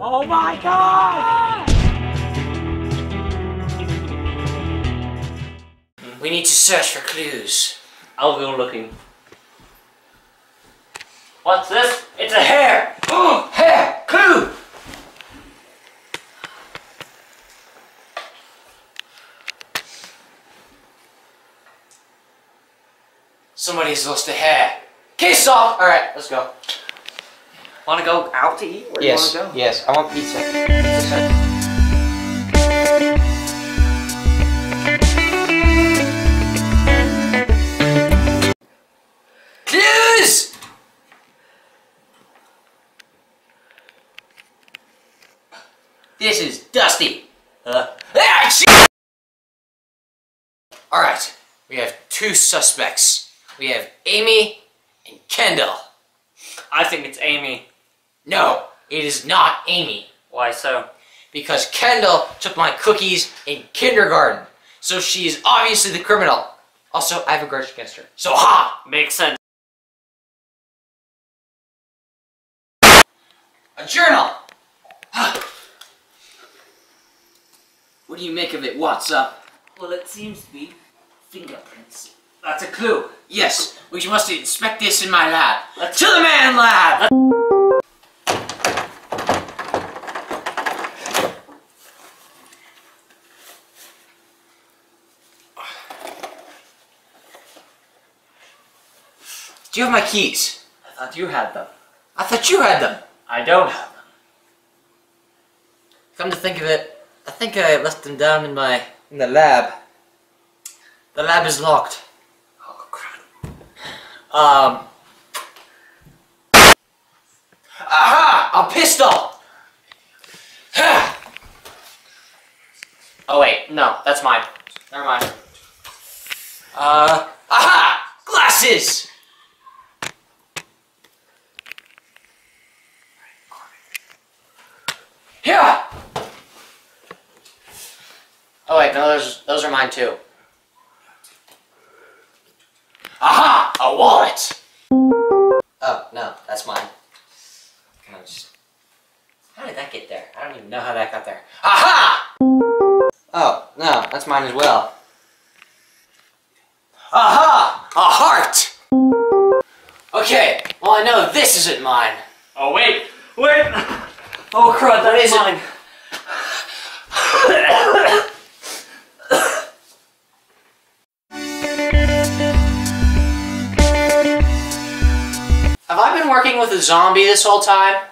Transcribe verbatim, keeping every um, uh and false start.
Oh my God! We need to search for clues. I'll go looking. What's this? It's a hair! Oh, hair! Clue! Somebody's lost a hair. Kiss off! Alright, let's go. Wanna go out to eat? Where yes, do you wanna go? Yes, I want pizza. pizza. This is Dusty. Uh, ah, shit! All right, we have two suspects. We have Amy and Kendall. I think it's Amy. No, it is not Amy. Why so? Because Kendall took my cookies in kindergarten, so she is obviously the criminal. Also, I have a grudge against her. So ha! Makes sense. A journal. What do you make of it? What's up? Well, it seems to be fingerprints. That's a clue. Yes, we must inspect this in my lab. Let's to the man lab! Do you have my keys? I thought you had them. I thought you had them. I don't have them. Come to think of it, I think I left them down in my in the lab. The lab is locked. Oh crap. Um Aha! A pistol! Oh wait, no, that's mine. Never mind. Uh Aha! Glasses! Yeah! Oh wait, no, those, those are mine too. Aha! A wallet! Oh, no, that's mine. Can I just... How did that get there? I don't even know how that got there. Aha! Oh, no, that's mine as well. Aha! A heart! Okay, well I know this isn't mine. Oh wait, wait! Oh crud, that is mine. Have I been working with a zombie this whole time?